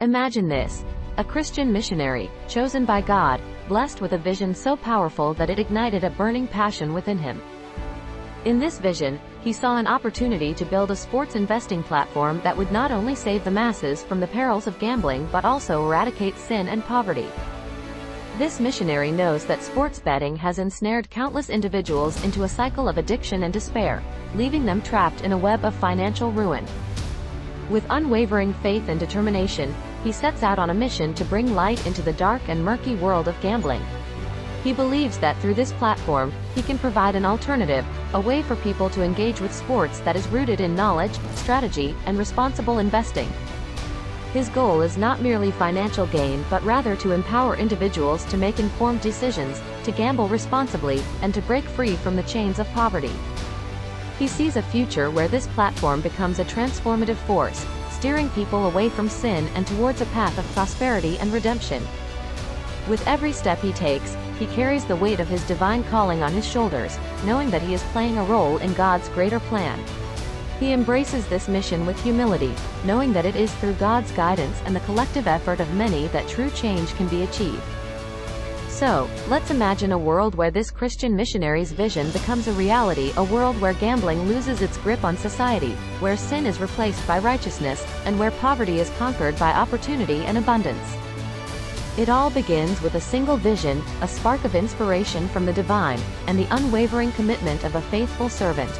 Imagine this: a Christian missionary, chosen by God, blessed with a vision so powerful that it ignited a burning passion within him. In this vision, he saw an opportunity to build a sports investing platform that would not only save the masses from the perils of gambling but also eradicate sin and poverty. This missionary knows that sports betting has ensnared countless individuals into a cycle of addiction and despair, leaving them trapped in a web of financial ruin. With unwavering faith and determination, he sets out on a mission to bring light into the dark and murky world of gambling. He believes that through this platform, he can provide an alternative, a way for people to engage with sports that is rooted in knowledge, strategy, and responsible investing. His goal is not merely financial gain but rather to empower individuals to make informed decisions, to gamble responsibly, and to break free from the chains of poverty. He sees a future where this platform becomes a transformative force, steering people away from sin and towards a path of prosperity and redemption. With every step he takes, he carries the weight of his divine calling on his shoulders, knowing that he is playing a role in God's greater plan. He embraces this mission with humility, knowing that it is through God's guidance and the collective effort of many that true change can be achieved. So, let's imagine a world where this Christian missionary's vision becomes a reality, a world where gambling loses its grip on society, where sin is replaced by righteousness, and where poverty is conquered by opportunity and abundance. It all begins with a single vision, a spark of inspiration from the divine, and the unwavering commitment of a faithful servant.